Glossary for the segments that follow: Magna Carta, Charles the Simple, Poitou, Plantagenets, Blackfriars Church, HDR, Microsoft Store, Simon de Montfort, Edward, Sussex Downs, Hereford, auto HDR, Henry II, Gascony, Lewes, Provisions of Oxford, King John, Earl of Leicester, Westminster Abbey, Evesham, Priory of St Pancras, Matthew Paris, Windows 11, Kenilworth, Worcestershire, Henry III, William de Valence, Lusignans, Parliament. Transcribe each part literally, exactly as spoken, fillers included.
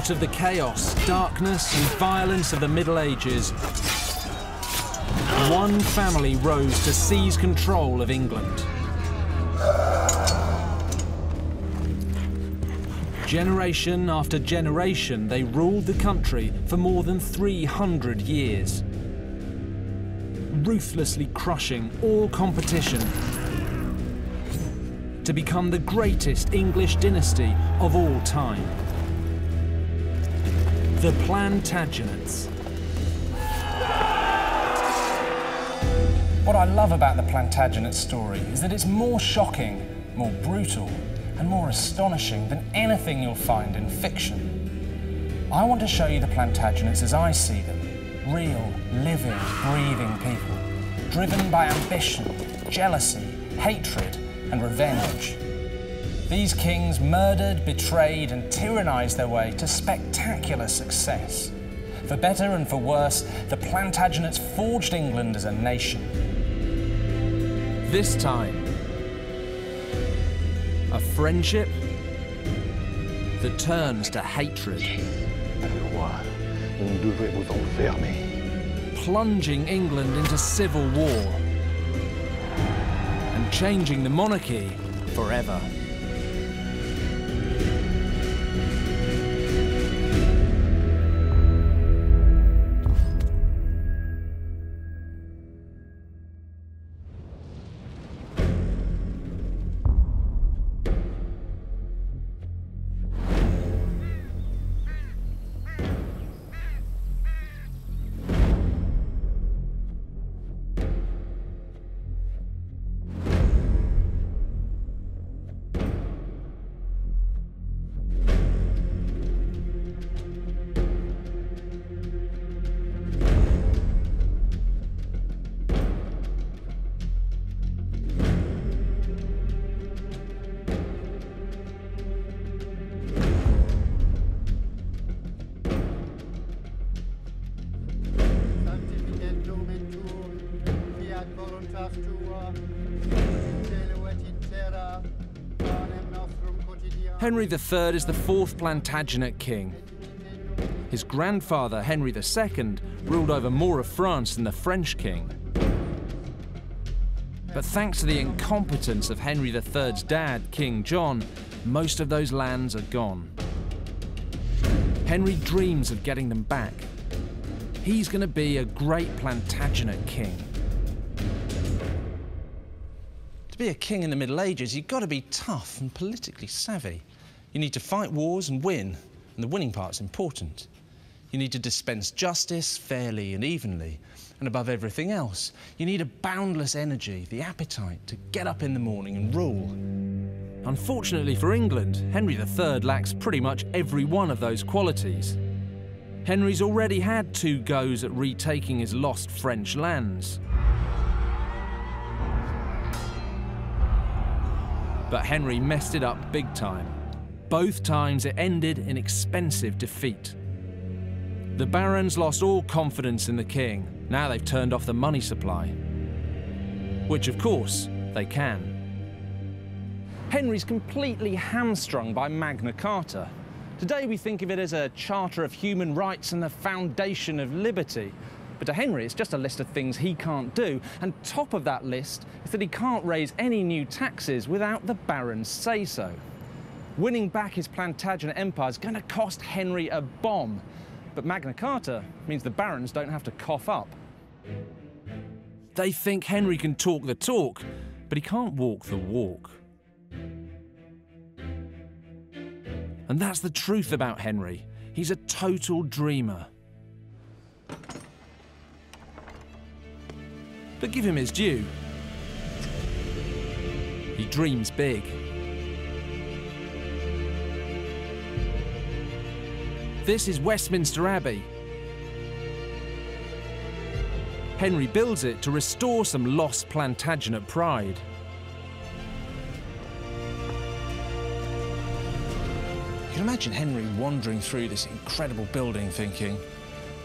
out of the chaos, darkness and violence of the Middle Ages, one family rose to seize control of England. Generation after generation, they ruled the country for more than three hundred years, ruthlessly crushing all competition to become the greatest English dynasty of all time. The Plantagenets. What I love about the Plantagenet story is that it's more shocking, more brutal, and more astonishing than anything you'll find in fiction. I want to show you the Plantagenets as I see them, real, living, breathing people, driven by ambition, jealousy, hatred, and revenge. These kings murdered, betrayed, and tyrannised their way to spectacular success. For better and for worse, the Plantagenets forged England as a nation. This time, a friendship that turns to hatred, plunging England into civil war and changing the monarchy forever. Henry the Third is the fourth Plantagenet king. His grandfather, Henry the Second, ruled over more of France than the French king. But thanks to the incompetence of Henry the Third's dad, King John, most of those lands are gone. Henry dreams of getting them back. He's going to be a great Plantagenet king. To be a king in the Middle Ages, you've got to be tough and politically savvy. You need to fight wars and win, and the winning part's important. You need to dispense justice fairly and evenly, and above everything else, you need a boundless energy, the appetite to get up in the morning and rule. Unfortunately for England, Henry the Third lacks pretty much every one of those qualities. Henry's already had two goes at retaking his lost French lands. But Henry messed it up big time. Both times it ended in expensive defeat. The barons lost all confidence in the king. Now they've turned off the money supply. Which, of course, they can. Henry's completely hamstrung by Magna Carta. Today we think of it as a charter of human rights and the foundation of liberty. But to Henry, it's just a list of things he can't do. And top of that list is that he can't raise any new taxes without the barons' say-so. Winning back his Plantagenet empire is going to cost Henry a bomb. But Magna Carta means the barons don't have to cough up. They think Henry can talk the talk, but he can't walk the walk. And that's the truth about Henry. He's a total dreamer. But give him his due. He dreams big. This is Westminster Abbey. Henry builds it to restore some lost Plantagenet pride. You can imagine Henry wandering through this incredible building thinking,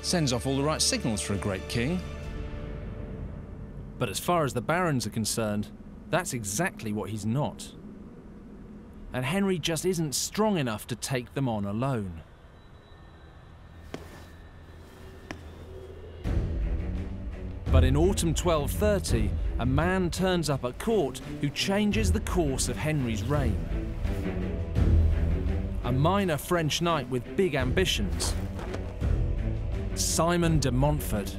sends off all the right signals for a great king. But as far as the barons are concerned, that's exactly what he's not. And Henry just isn't strong enough to take them on alone. But in autumn twelve thirty, a man turns up at court who changes the course of Henry's reign. A minor French knight with big ambitions, Simon de Montfort.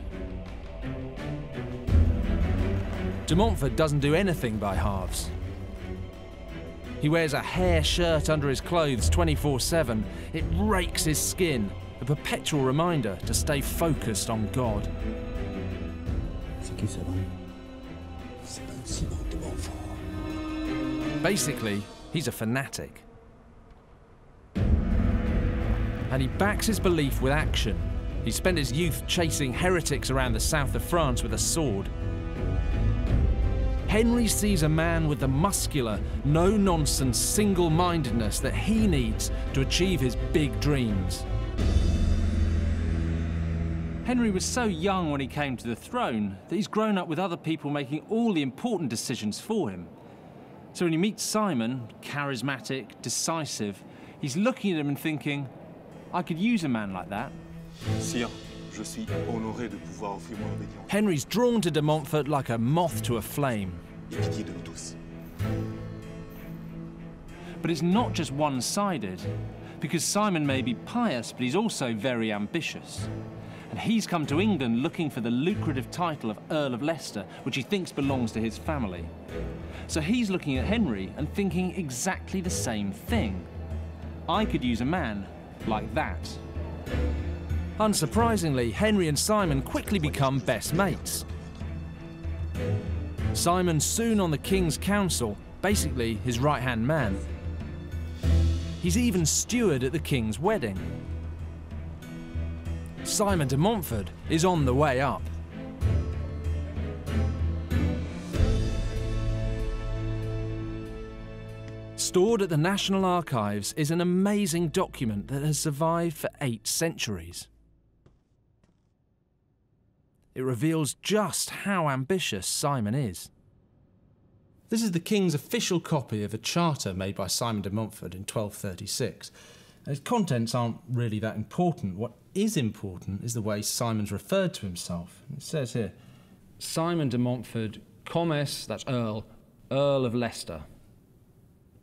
De Montfort doesn't do anything by halves. He wears a hair shirt under his clothes twenty-four seven. It rakes his skin, a perpetual reminder to stay focused on God. Basically, he's a fanatic. And he backs his belief with action. He spent his youth chasing heretics around the south of France with a sword. Henry sees a man with the muscular, no-nonsense single-mindedness that he needs to achieve his big dreams. Henry was so young when he came to the throne that he's grown up with other people making all the important decisions for him. So when he meets Simon, charismatic, decisive, he's looking at him and thinking, I could use a man like that. Sire, je suis honoré de pouvoir offrir mon obédience. Henry's drawn to de Montfort like a moth to a flame. But it's not just one-sided, because Simon may be pious, but he's also very ambitious. And he's come to England looking for the lucrative title of Earl of Leicester, which he thinks belongs to his family. So he's looking at Henry and thinking exactly the same thing. I could use a man like that. Unsurprisingly, Henry and Simon quickly become best mates. Simon soon on the King's Council, basically his right-hand man. He's even steward at the King's wedding. Simon de Montfort is on the way up. Stored at the National Archives is an amazing document that has survived for eight centuries. It reveals just how ambitious Simon is. This is the King's official copy of a charter made by Simon de Montfort in twelve thirty-six. Its contents aren't really that important. What is important is the way Simon's referred to himself. It says here, Simon de Montfort, Comtes, that's Earl, Earl of Leicester.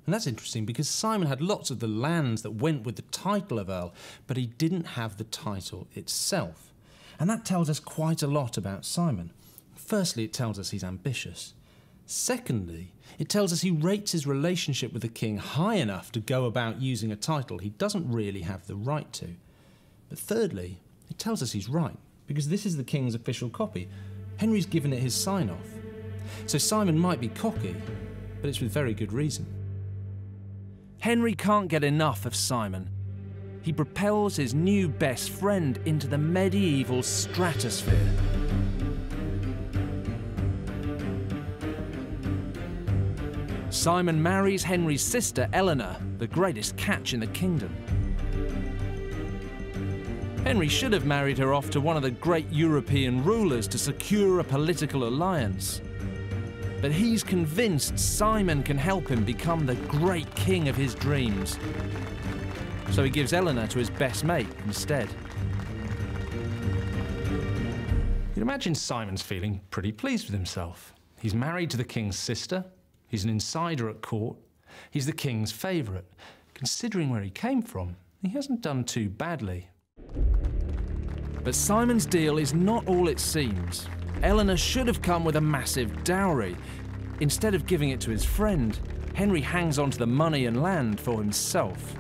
And that's interesting because Simon had lots of the lands that went with the title of Earl, but he didn't have the title itself. And that tells us quite a lot about Simon. Firstly, it tells us he's ambitious. Secondly, it tells us he rates his relationship with the king high enough to go about using a title he doesn't really have the right to. But thirdly, it tells us he's right, because this is the king's official copy. Henry's given it his sign-off. So Simon might be cocky, but it's with very good reason. Henry can't get enough of Simon. He propels his new best friend into the medieval stratosphere. Simon marries Henry's sister, Eleanor, the greatest catch in the kingdom. Henry should have married her off to one of the great European rulers to secure a political alliance. But he's convinced Simon can help him become the great king of his dreams. So he gives Eleanor to his best mate instead. You'd imagine Simon's feeling pretty pleased with himself. He's married to the king's sister. He's an insider at court. He's the king's favourite. Considering where he came from, he hasn't done too badly. But Simon's deal is not all it seems. Eleanor should have come with a massive dowry. Instead of giving it to his friend, Henry hangs on to the money and land for himself.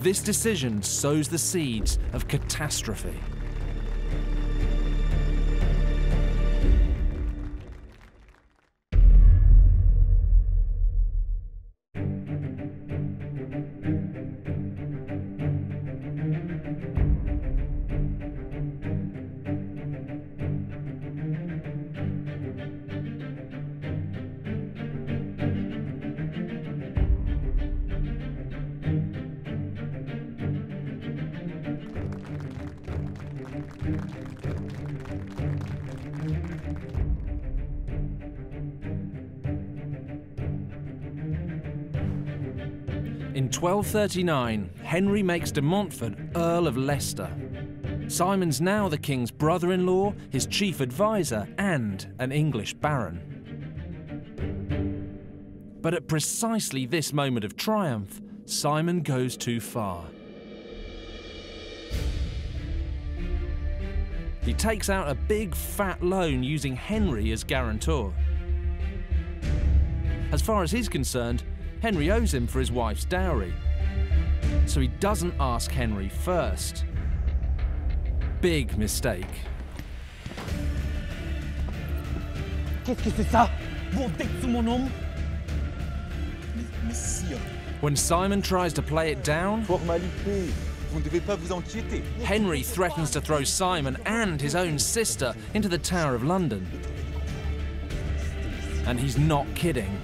This decision sows the seeds of catastrophe. In twelve thirty-nine, Henry makes de Montfort Earl of Leicester. Simon's now the king's brother-in-law, his chief advisor, and an English baron. But at precisely this moment of triumph, Simon goes too far. He takes out a big fat loan using Henry as guarantor. As far as he's concerned, Henry owes him for his wife's dowry. So he doesn't ask Henry first. Big mistake. When Simon tries to play it down, Henry threatens to throw Simon and his own sister into the Tower of London. And he's not kidding.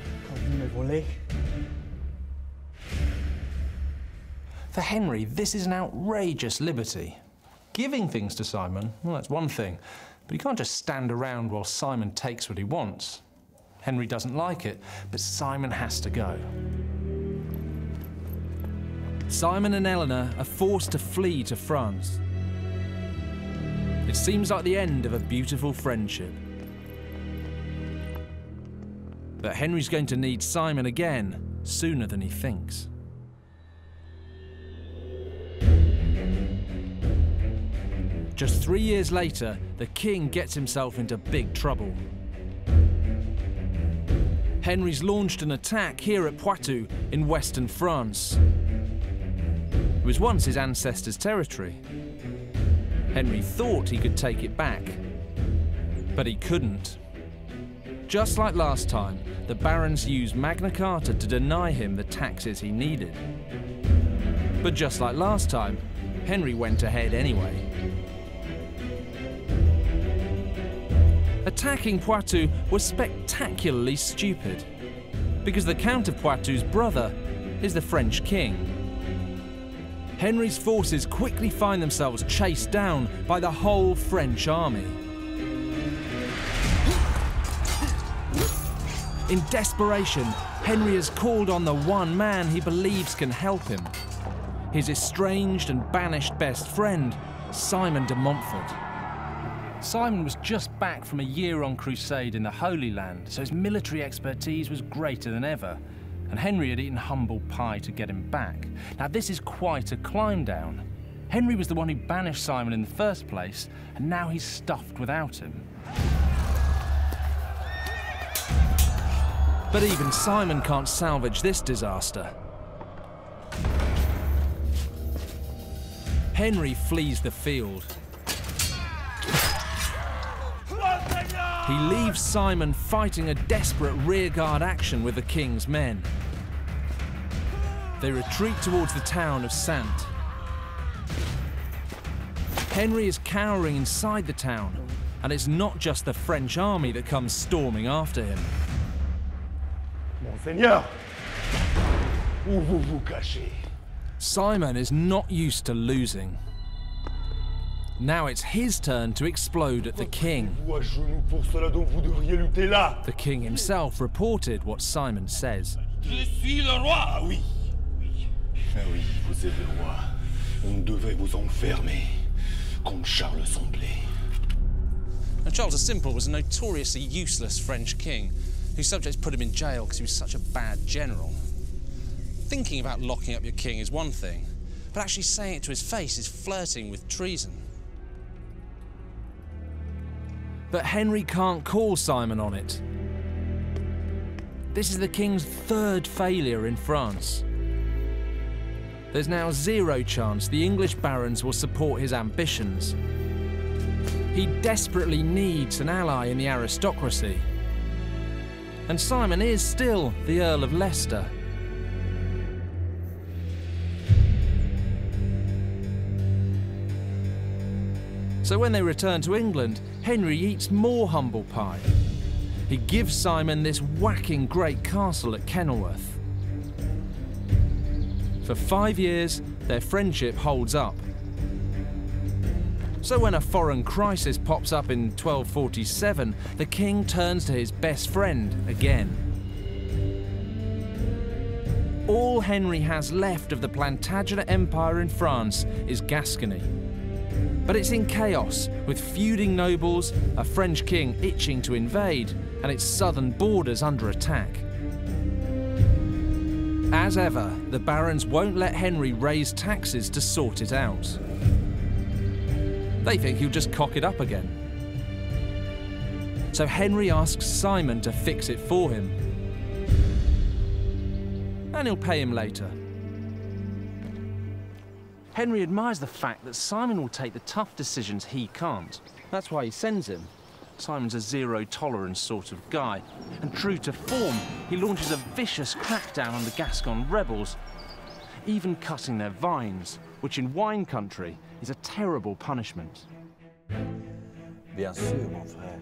For Henry, this is an outrageous liberty. Giving things to Simon, well, that's one thing, but he can't just stand around while Simon takes what he wants. Henry doesn't like it, but Simon has to go. Simon and Eleanor are forced to flee to France. It seems like the end of a beautiful friendship. But Henry's going to need Simon again sooner than he thinks. Just three years later, the king gets himself into big trouble. Henry's launched an attack here at Poitou in western France. It was once his ancestors' territory. Henry thought he could take it back, but he couldn't. Just like last time, the barons used Magna Carta to deny him the taxes he needed. But just like last time, Henry went ahead anyway. Attacking Poitou was spectacularly stupid, because the Count of Poitou's brother is the French king. Henry's forces quickly find themselves chased down by the whole French army. In desperation, Henry has called on the one man he believes can help him, his estranged and banished best friend, Simon de Montfort. Simon was just back from a year on crusade in the Holy Land, so his military expertise was greater than ever, and Henry had eaten humble pie to get him back. Now, this is quite a climb down. Henry was the one who banished Simon in the first place, and now he's stuffed without him. But even Simon can't salvage this disaster. Henry flees the field. He leaves Simon fighting a desperate rearguard action with the king's men. They retreat towards the town of Saint. Henry is cowering inside the town, and it's not just the French army that comes storming after him. Monseigneur, où vous vous cachez? Simon is not used to losing. Now it's his turn to explode at the king. The king himself reported what Simon says. Now, Charles the Simple was a notoriously useless French king, whose subjects put him in jail because he was such a bad general. Thinking about locking up your king is one thing, but actually saying it to his face is flirting with treason. But Henry can't call Simon on it. This is the king's third failure in France. There's now zero chance the English barons will support his ambitions. He desperately needs an ally in the aristocracy. And Simon is still the Earl of Leicester. So when they return to England, Henry eats more humble pie. He gives Simon this whacking great castle at Kenilworth. For five years, their friendship holds up. So when a foreign crisis pops up in twelve forty-seven, the king turns to his best friend again. All Henry has left of the Plantagenet Empire in France is Gascony. But it's in chaos, with feuding nobles, a French king itching to invade, and its southern borders under attack. As ever, the barons won't let Henry raise taxes to sort it out. They think he'll just cock it up again. So Henry asks Simon to fix it for him. And he'll pay him later. Henry admires the fact that Simon will take the tough decisions he can't. That's why he sends him. Simon's a zero-tolerance sort of guy. And true to form, he launches a vicious crackdown on the Gascon rebels, even cutting their vines, which in wine country is a terrible punishment. Bien sûr, mon frère.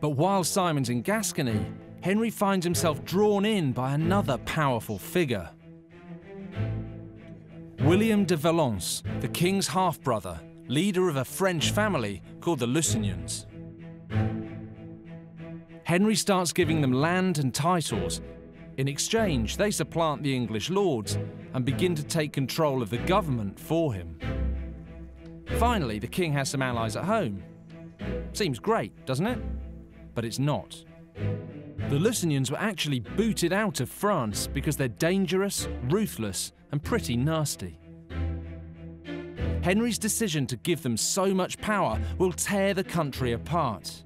But while Simon's in Gascony, Henry finds himself drawn in by another powerful figure. William de Valence, the king's half-brother, leader of a French family called the Lusignans. Henry starts giving them land and titles. In exchange, they supplant the English lords and begin to take control of the government for him. Finally, the king has some allies at home. Seems great, doesn't it? But it's not. The Lusignans were actually booted out of France because they're dangerous, ruthless, and pretty nasty. Henry's decision to give them so much power will tear the country apart.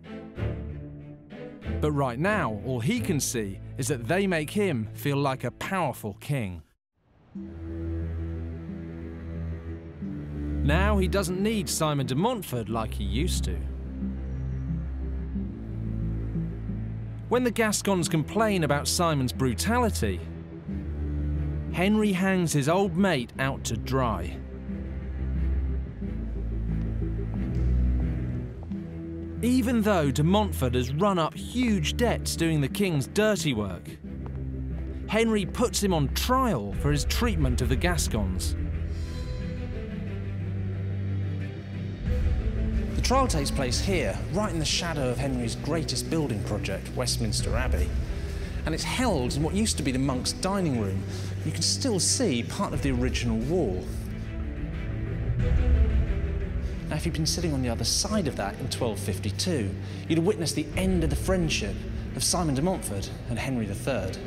But right now, all he can see is that they make him feel like a powerful king. Now he doesn't need Simon de Montfort like he used to. When the Gascons complain about Simon's brutality, Henry hangs his old mate out to dry. Even though de Montfort has run up huge debts doing the king's dirty work, Henry puts him on trial for his treatment of the Gascons. The trial takes place here, right in the shadow of Henry's greatest building project, Westminster Abbey. And it's held in what used to be the monks' dining room. You can still see part of the original wall. Now, if you'd been sitting on the other side of that in twelve fifty-two, you'd have witnessed the end of the friendship of Simon de Montfort and Henry the Third.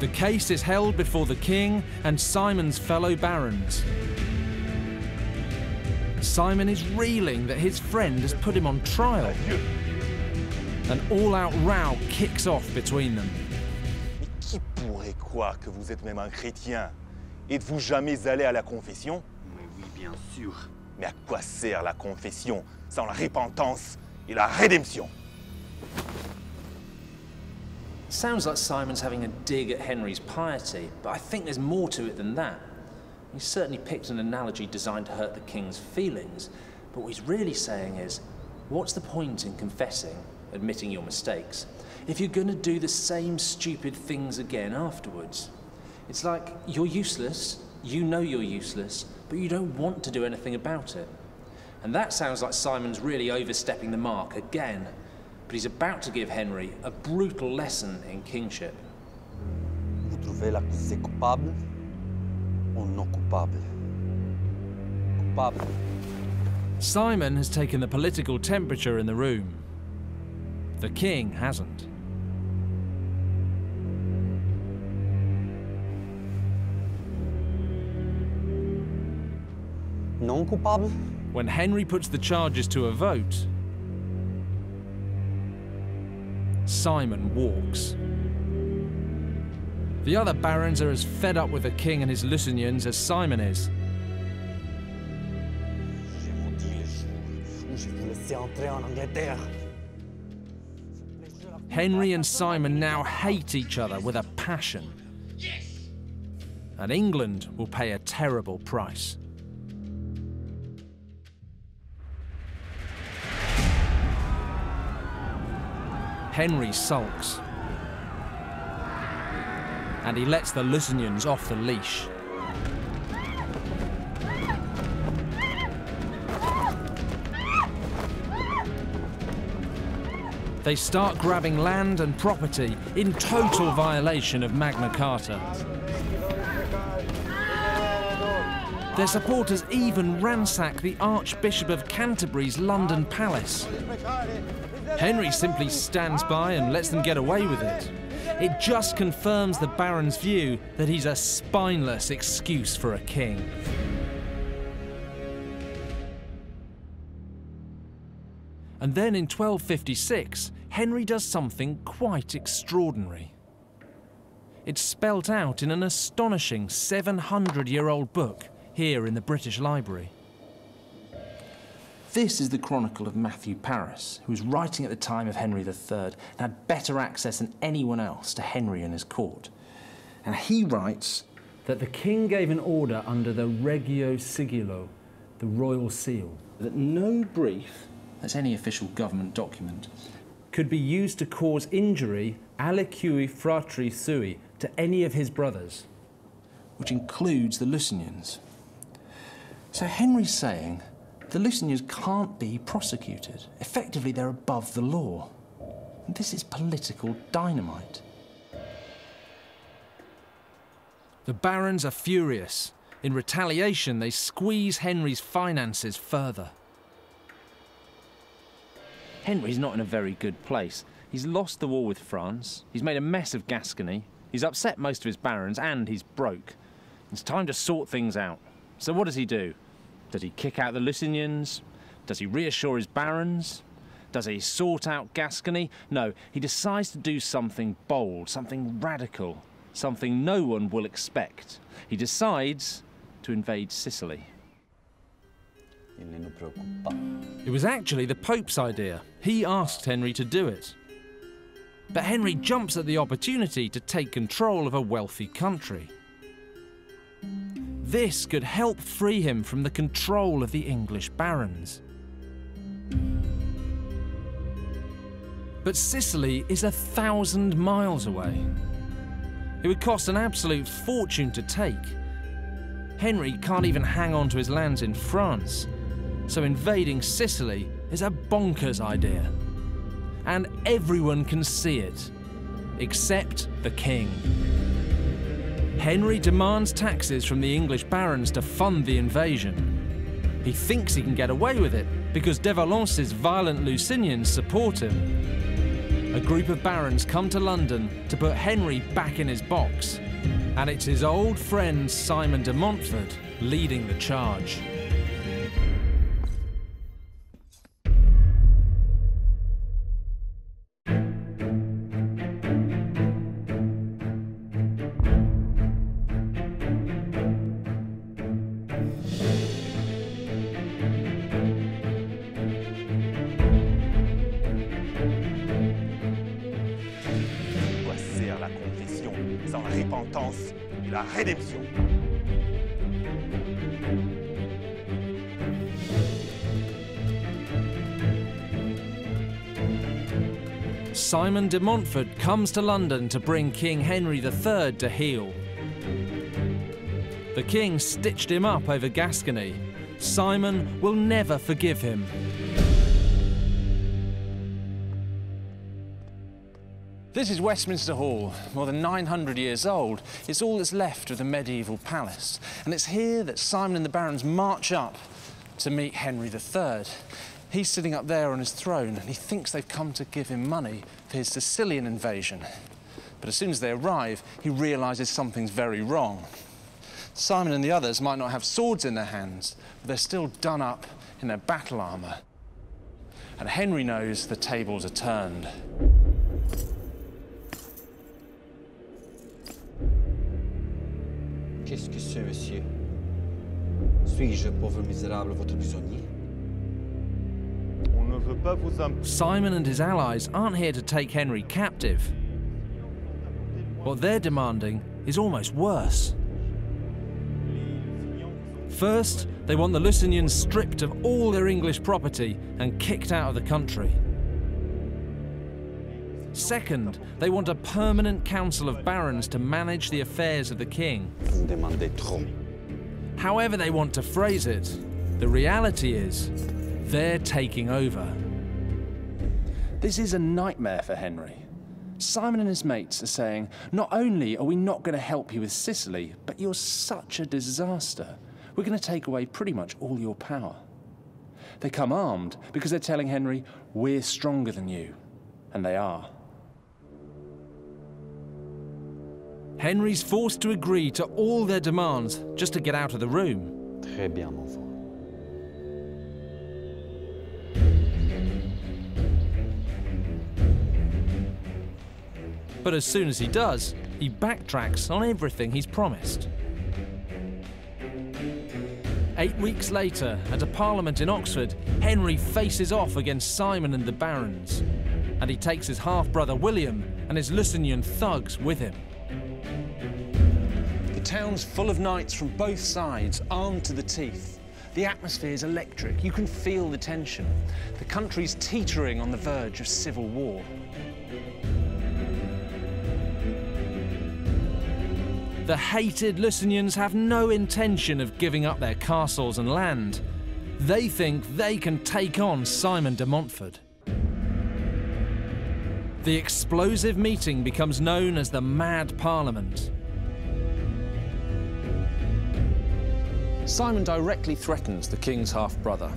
The case is held before the king and Simon's fellow barons. Simon is reeling that his friend has put him on trial. An all-out row kicks off between them. Qui pourrait croire que vous êtes même un chrétien? Êtes-vous jamais allé à la confession? Mais oui, bien sûr. Mais à quoi sert la confession sans la repentance et la rédemption? Sounds like Simon's having a dig at Henry's piety, but I think there's more to it than that. He certainly picked an analogy designed to hurt the king's feelings, but what he's really saying is, what's the point in confessing, admitting your mistakes, if you're going to do the same stupid things again afterwards? It's like, you're useless, you know you're useless, but you don't want to do anything about it. And that sounds like Simon's really overstepping the mark again, but he's about to give Henry a brutal lesson in kingship. Vous trouvez l'accusé coupable ou non coupable? Coupable. Simon has taken the political temperature in the room. The king hasn't. Non coupable? When Henry puts the charges to a vote, Simon walks. The other barons are as fed up with the king and his Lusignans as Simon is. Je vous dis le jour où je vous laisse entrer en Angleterre. Henry and Simon now hate each other with a passion. Yes. And England will pay a terrible price. Henry sulks. And he lets the Lusignans off the leash. They start grabbing land and property in total violation of Magna Carta. Their supporters even ransack the Archbishop of Canterbury's London palace. Henry simply stands by and lets them get away with it. It just confirms the Baron's view that he's a spineless excuse for a king. And then in twelve fifty-six, Henry does something quite extraordinary. It's spelt out in an astonishing seven hundred year old book here in the British Library. This is the chronicle of Matthew Paris, who was writing at the time of Henry the Third and had better access than anyone else to Henry and his court. And he writes that the king gave an order under the Regio Sigillo, the royal seal, that no brief, that's any official government document, could be used to cause injury alicui fratri sui to any of his brothers, which includes the Lusignans. So Henry's saying the Lusignans can't be prosecuted. Effectively, they're above the law. And this is political dynamite. The barons are furious. In retaliation, they squeeze Henry's finances further. Henry's not in a very good place. He's lost the war with France, he's made a mess of Gascony, he's upset most of his barons, and he's broke. It's time to sort things out. So what does he do? Does he kick out the Lusignans? Does he reassure his barons? Does he sort out Gascony? No, he decides to do something bold, something radical, something no one will expect. He decides to invade Sicily. It was actually the Pope's idea. He asked Henry to do it. But Henry jumps at the opportunity to take control of a wealthy country. This could help free him from the control of the English barons. But Sicily is a thousand miles away. It would cost an absolute fortune to take. Henry can't even hang on to his lands in France. So invading Sicily is a bonkers idea. And everyone can see it, except the king. Henry demands taxes from the English barons to fund the invasion. He thinks he can get away with it because de Valence's violent Lusignans support him. A group of barons come to London to put Henry back in his box, and it's his old friend Simon de Montfort leading the charge. Simon de Montfort comes to London to bring King Henry the Third to heel. The king stitched him up over Gascony. Simon will never forgive him. This is Westminster Hall, more than nine hundred years old. It's all that's left of the medieval palace. And it's here that Simon and the barons march up to meet Henry the Third. He's sitting up there on his throne, and he thinks they've come to give him money for his Sicilian invasion. But as soon as they arrive, he realises something's very wrong. Simon and the others might not have swords in their hands, but they're still done up in their battle armour. And Henry knows the tables are turned. Qu'est-ce que c'est, monsieur? Suis-je, pauvre misérable, votre prisonnier? Simon and his allies aren't here to take Henry captive. What they're demanding is almost worse. First, they want the Lusignans stripped of all their English property and kicked out of the country. Second, they want a permanent council of barons to manage the affairs of the king. However they want to phrase it, the reality is they're taking over. This is a nightmare for Henry. Simon and his mates are saying, not only are we not going to help you with Sicily, but you're such a disaster. we're going to take away pretty much all your power. They come armed because they're telling Henry, we're stronger than you. And they are. Henry's forced to agree to all their demands just to get out of the room. Très bien, mon enfant. But as soon as he does, he backtracks on everything he's promised. Eight weeks later, at a parliament in Oxford, Henry faces off against Simon and the barons, and he takes his half-brother William and his Lusignan thugs with him. The town's full of knights from both sides, armed to the teeth. The atmosphere is electric. You can feel the tension. The country's teetering on the verge of civil war. The hated Lusignans have no intention of giving up their castles and land. They think they can take on Simon de Montfort. The explosive meeting becomes known as the Mad Parliament. Simon directly threatens the king's half-brother.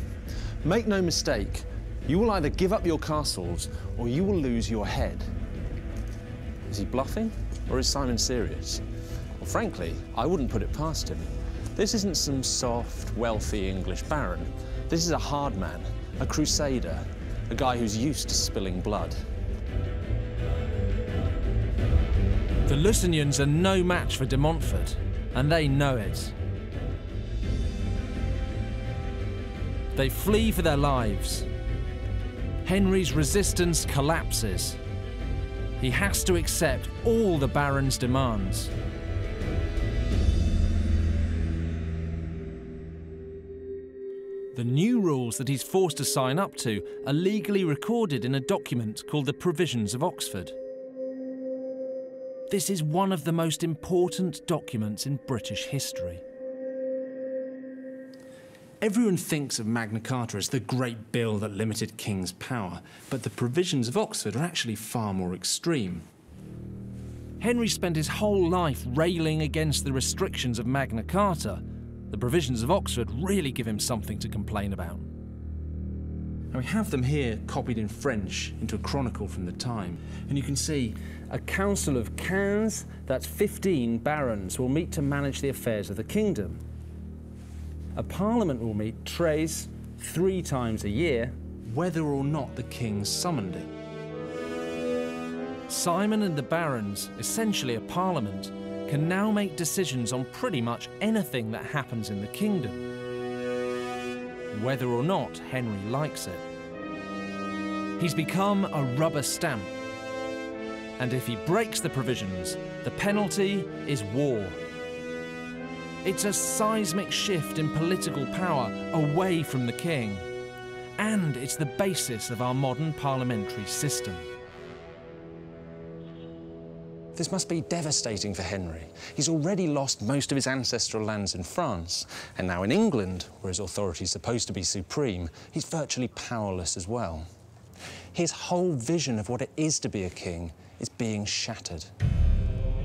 Make no mistake, you will either give up your castles or you will lose your head. Is he bluffing or is Simon serious? Well, frankly, I wouldn't put it past him. This isn't some soft, wealthy English baron. This is a hard man, a crusader, a guy who's used to spilling blood. The Lusignans are no match for de Montfort, and they know it. They flee for their lives. Henry's resistance collapses. He has to accept all the baron's demands. The new rules that he's forced to sign up to are legally recorded in a document called the Provisions of Oxford. This is one of the most important documents in British history. Everyone thinks of Magna Carta as the great bill that limited kings' power, but the Provisions of Oxford are actually far more extreme. Henry spent his whole life railing against the restrictions of Magna Carta. The Provisions of Oxford really give him something to complain about. And we have them here copied in French into a chronicle from the time. And you can see a council of quinze, that's fifteen barons, will meet to manage the affairs of the kingdom. A parliament will meet tres, three times a year, whether or not the king summoned it. Simon and the barons, essentially a parliament, can now make decisions on pretty much anything that happens in the kingdom, whether or not Henry likes it. He's become a rubber stamp, and if he breaks the provisions, the penalty is war. It's a seismic shift in political power away from the king, and it's the basis of our modern parliamentary system. This must be devastating for Henry. He's already lost most of his ancestral lands in France, and now in England, where his authority is supposed to be supreme, he's virtually powerless as well. His whole vision of what it is to be a king is being shattered.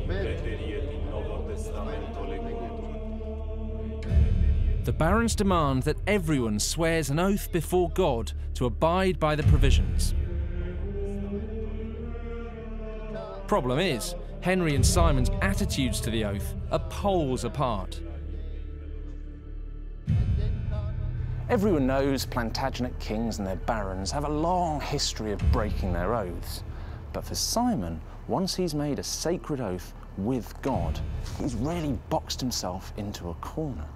The barons demand that everyone swears an oath before God to abide by the provisions. Problem is, Henry and Simon's attitudes to the oath are poles apart. Everyone knows Plantagenet kings and their barons have a long history of breaking their oaths. But for Simon, once he's made a sacred oath with God, he's really boxed himself into a corner.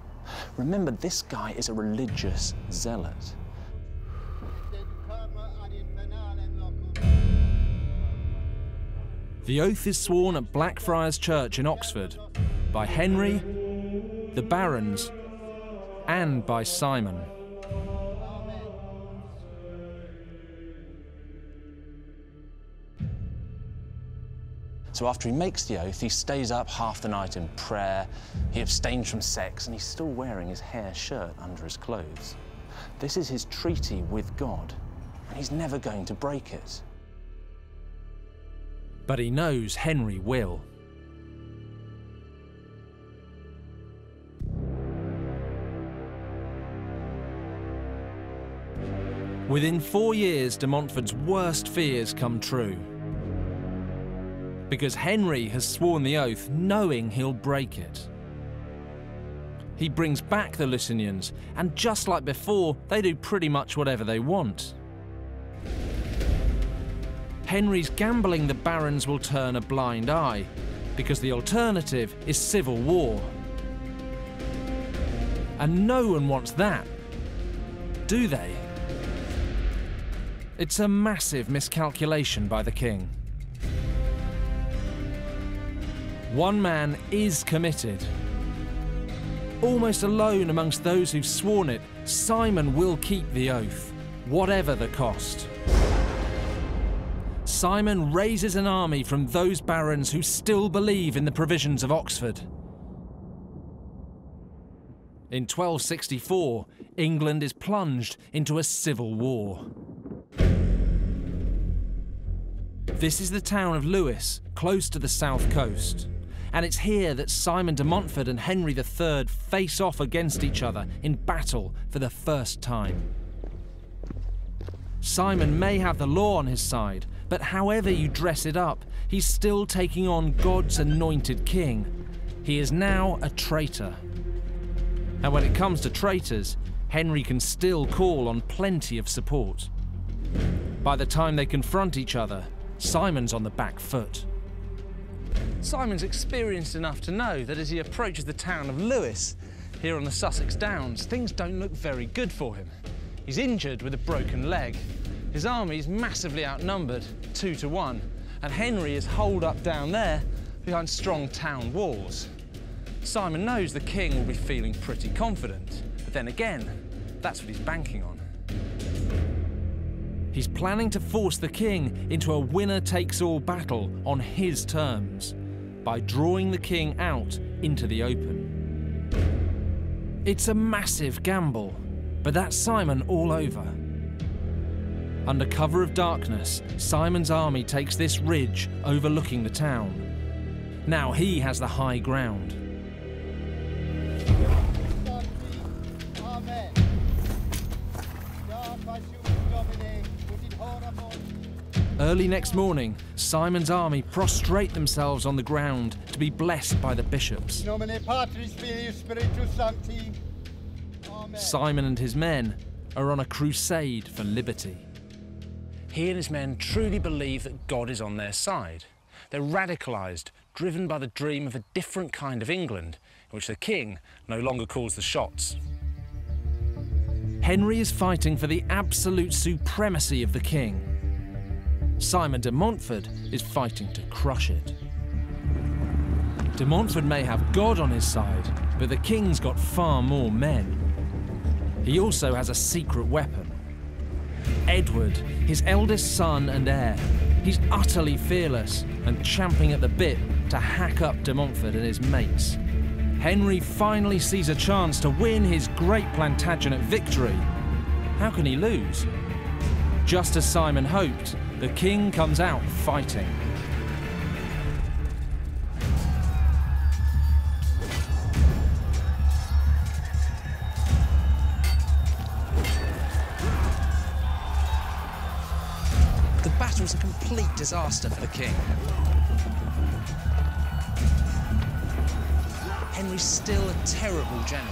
Remember, this guy is a religious zealot. The oath is sworn at Blackfriars Church in Oxford by Henry, the barons, and by Simon. So after he makes the oath, he stays up half the night in prayer, he abstains from sex, and he's still wearing his hair shirt under his clothes. This is his treaty with God, and he's never going to break it. But he knows Henry will. Within four years, de Montfort's worst fears come true, because Henry has sworn the oath knowing he'll break it. He brings back the Lusignans, and just like before, they do pretty much whatever they want. Henry's gambling the barons will turn a blind eye, because the alternative is civil war. And no one wants that, do they? It's a massive miscalculation by the king. One man is committed. Almost alone amongst those who've sworn it, Simon will keep the oath, whatever the cost. Simon raises an army from those barons who still believe in the Provisions of Oxford. In twelve sixty-four, England is plunged into a civil war. This is the town of Lewes, close to the south coast. And it's here that Simon de Montfort and Henry the Third face off against each other in battle for the first time. Simon may have the law on his side, but however you dress it up, he's still taking on God's anointed king. He is now a traitor. And when it comes to traitors, Henry can still call on plenty of support. By the time they confront each other, Simon's on the back foot. Simon's experienced enough to know that as he approaches the town of Lewes, here on the Sussex Downs, things don't look very good for him. He's injured with a broken leg. His army's massively outnumbered, two to one, and Henry is holed up down there behind strong town walls. Simon knows the king will be feeling pretty confident, but then again, that's what he's banking on. He's planning to force the king into a winner-takes-all battle on his terms, by drawing the king out into the open. It's a massive gamble, but that's Simon all over. Under cover of darkness, Simon's army takes this ridge overlooking the town. Now he has the high ground. Early next morning, Simon's army prostrate themselves on the ground to be blessed by the bishops. Simon and his men are on a crusade for liberty. He and his men truly believe that God is on their side. They're radicalised, driven by the dream of a different kind of England, in which the king no longer calls the shots. Henry is fighting for the absolute supremacy of the king. Simon de Montfort is fighting to crush it. De Montfort may have God on his side, but the king's got far more men. He also has a secret weapon. Edward, his eldest son and heir. He's utterly fearless and champing at the bit to hack up de Montfort and his mates. Henry finally sees a chance to win his great Plantagenet victory. How can he lose? Just as Simon hoped, the king comes out fighting. The battle's a complete disaster for the king. Henry's still a terrible general.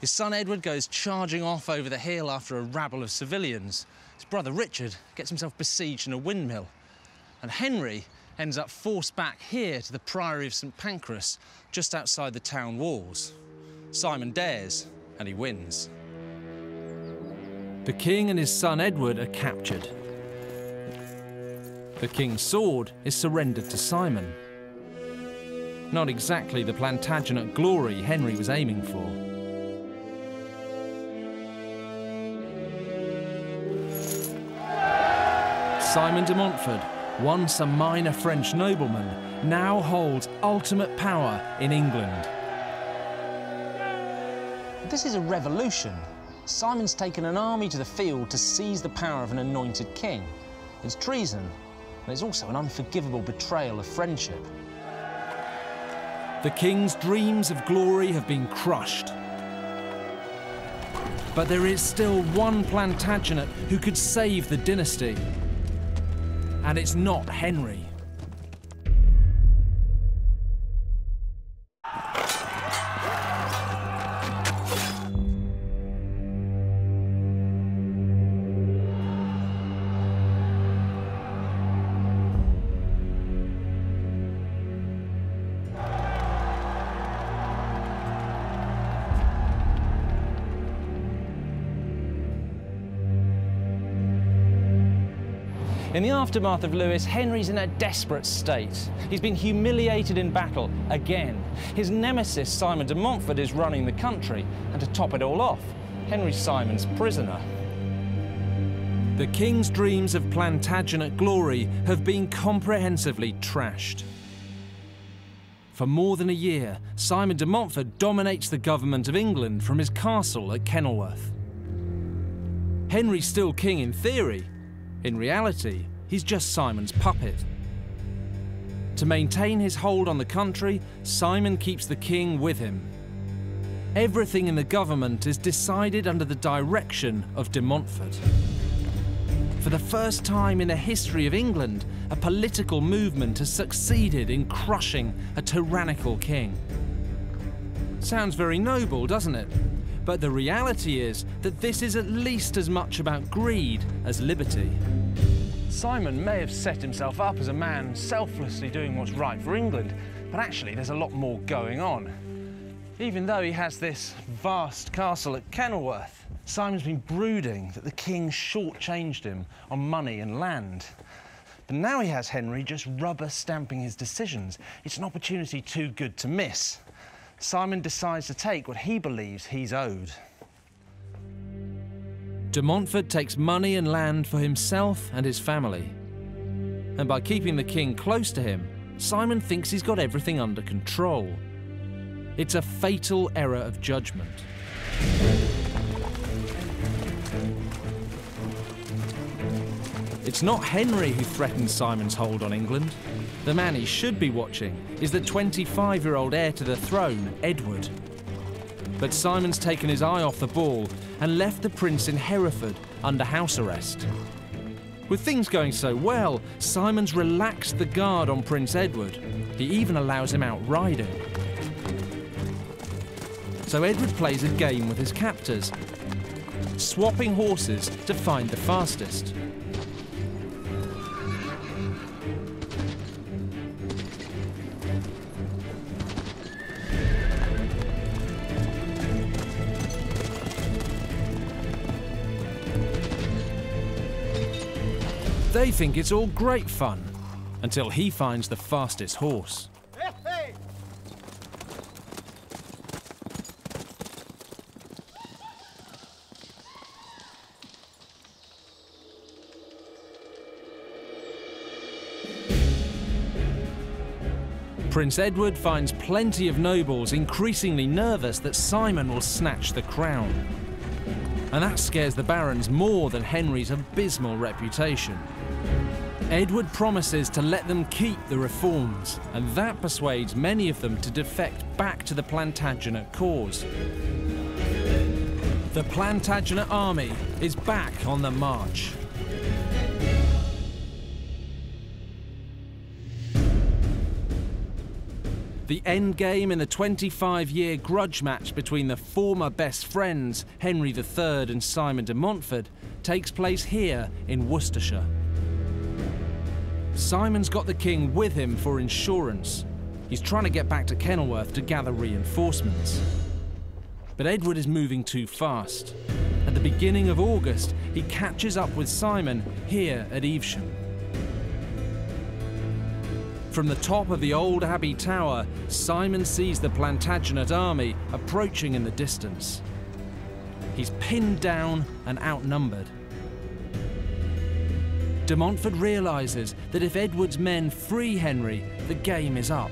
His son Edward goes charging off over the hill after a rabble of civilians. His brother Richard gets himself besieged in a windmill. And Henry ends up forced back here to the Priory of St Pancras, just outside the town walls. Simon dares, and he wins. The king and his son Edward are captured. The king's sword is surrendered to Simon. Not exactly the Plantagenet glory Henry was aiming for. Simon de Montfort, once a minor French nobleman, now holds ultimate power in England. This is a revolution. Simon's taken an army to the field to seize the power of an anointed king. It's treason, and it's also an unforgivable betrayal of friendship. The king's dreams of glory have been crushed. but there is still one Plantagenet who could save the dynasty. And it's not Henry. In the aftermath of Lewes, Henry's in a desperate state. He's been humiliated in battle again. His nemesis, Simon de Montfort, is running the country. And to top it all off, Henry Simon's prisoner. The king's dreams of Plantagenet glory have been comprehensively trashed. For more than a year, Simon de Montfort dominates the government of England from his castle at Kenilworth. Henry's still king in theory. In reality, he's just Simon's puppet. To maintain his hold on the country, Simon keeps the king with him. Everything in the government is decided under the direction of de Montfort. For the first time in the history of England, a political movement has succeeded in crushing a tyrannical king. Sounds very noble, doesn't it? But the reality is that this is at least as much about greed as liberty. Simon may have set himself up as a man selflessly doing what's right for England, but actually there's a lot more going on. Even though he has this vast castle at Kenilworth, Simon's been brooding that the king shortchanged him on money and land. But now he has Henry just rubber stamping his decisions. It's an opportunity too good to miss. Simon decides to take what he believes he's owed. De Montfort takes money and land for himself and his family. And by keeping the king close to him, Simon thinks he's got everything under control. It's a fatal error of judgment. It's not Henry who threatens Simon's hold on England. The man he should be watching is the twenty-five-year-old heir to the throne, Edward. But Simon's taken his eye off the ball and left the prince in Hereford under house arrest. With things going so well, Simon's relaxed the guard on Prince Edward. He even allows him out riding. So Edward plays a game with his captors, swapping horses to find the fastest. They think it's all great fun, until he finds the fastest horse. Prince Edward finds plenty of nobles increasingly nervous that Simon will snatch the crown. And that scares the barons more than Henry's abysmal reputation. Edward promises to let them keep the reforms, and that persuades many of them to defect back to the Plantagenet cause. The Plantagenet army is back on the march. The end game in the twenty-five-year grudge match between the former best friends, Henry the Third and Simon de Montfort, takes place here in Worcestershire. Simon's got the king with him for insurance. He's trying to get back to Kenilworth to gather reinforcements. But Edward is moving too fast. At the beginning of August, he catches up with Simon here at Evesham. From the top of the old Abbey Tower, Simon sees the Plantagenet army approaching in the distance. He's pinned down and outnumbered. De Montfort realises that if Edward's men free Henry, the game is up.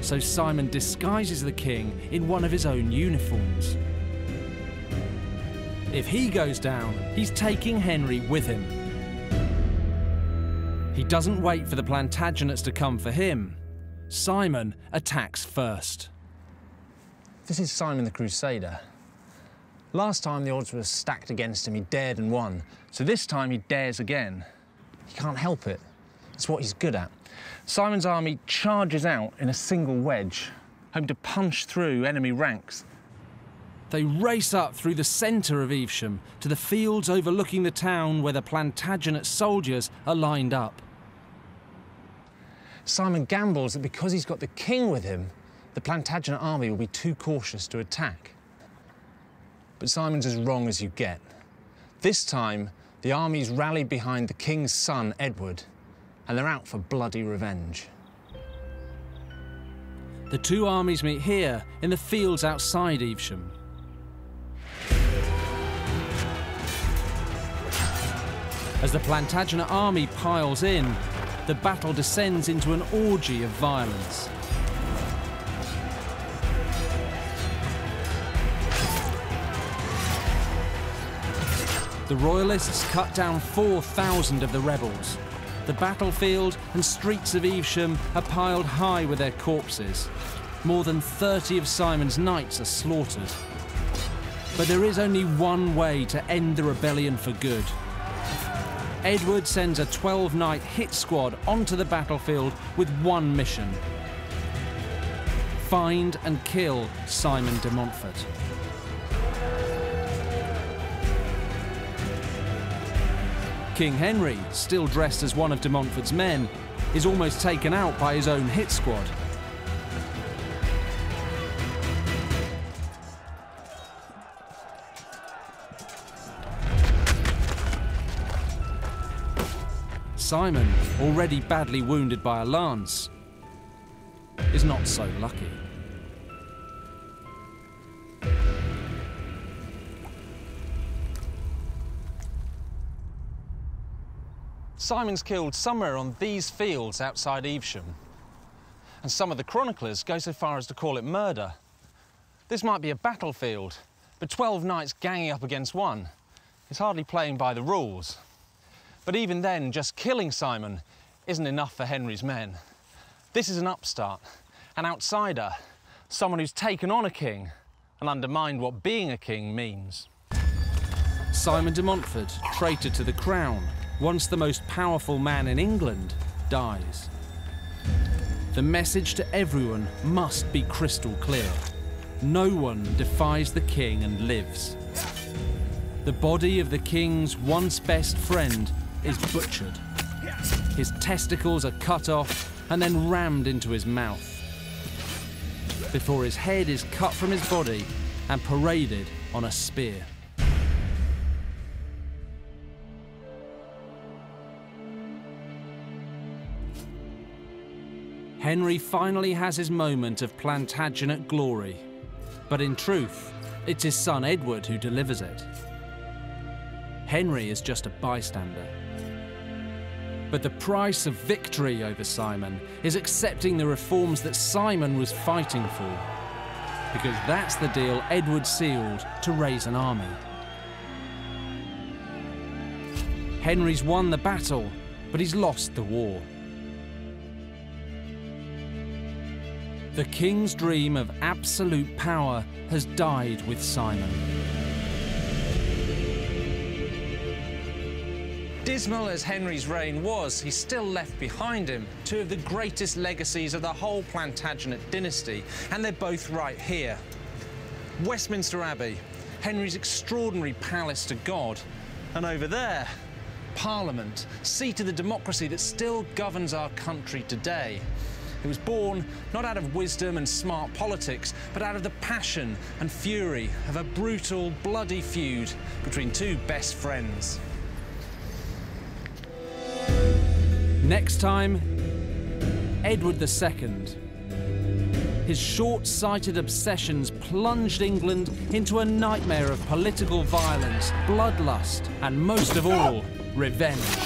So Simon disguises the king in one of his own uniforms. If he goes down, he's taking Henry with him. He doesn't wait for the Plantagenets to come for him. Simon attacks first. This is Simon the Crusader. Last time the odds were stacked against him, he dared and won. So this time he dares again. He can't help it. It's what he's good at. Simon's army charges out in a single wedge, hoping to punch through enemy ranks. They race up through the centre of Evesham to the fields overlooking the town where the Plantagenet soldiers are lined up. Simon gambles that because he's got the king with him, the Plantagenet army will be too cautious to attack. But Simon's as wrong as you get. This time, the armies rallied behind the king's son, Edward, and they're out for bloody revenge. The two armies meet here in the fields outside Evesham. As the Plantagenet army piles in, the battle descends into an orgy of violence. The Royalists cut down four thousand of the rebels. The battlefield and streets of Evesham are piled high with their corpses. More than thirty of Simon's knights are slaughtered. But there is only one way to end the rebellion for good. Edward sends a twelve-knight hit squad onto the battlefield with one mission. Find and kill Simon de Montfort. King Henry, still dressed as one of de Montfort's men, is almost taken out by his own hit squad. Simon, already badly wounded by a lance, is not so lucky. Simon's killed somewhere on these fields outside Evesham. And some of the chroniclers go so far as to call it murder. This might be a battlefield, but twelve knights ganging up against one is hardly playing by the rules. But even then, just killing Simon isn't enough for Henry's men. This is an upstart, an outsider, someone who's taken on a king and undermined what being a king means. Simon de Montfort, traitor to the crown, once the most powerful man in England, dies. The message to everyone must be crystal clear. No one defies the king and lives. The body of the king's once best friend is butchered. His testicles are cut off and then rammed into his mouth, before his head is cut from his body and paraded on a spear. Henry finally has his moment of Plantagenet glory, but in truth, it's his son Edward who delivers it. Henry is just a bystander. But the price of victory over Simon is accepting the reforms that Simon was fighting for, because that's the deal Edward sealed to raise an army. Henry's won the battle, but he's lost the war. The king's dream of absolute power has died with Simon. Dismal as Henry's reign was, he still left behind him two of the greatest legacies of the whole Plantagenet dynasty, and they're both right here. Westminster Abbey, Henry's extraordinary palace to God, and over there, Parliament, seat of the democracy that still governs our country today. It was born not out of wisdom and smart politics, but out of the passion and fury of a brutal, bloody feud between two best friends. Next time, Edward the Second. His short-sighted obsessions plunged England into a nightmare of political violence, bloodlust, and most of all, revenge.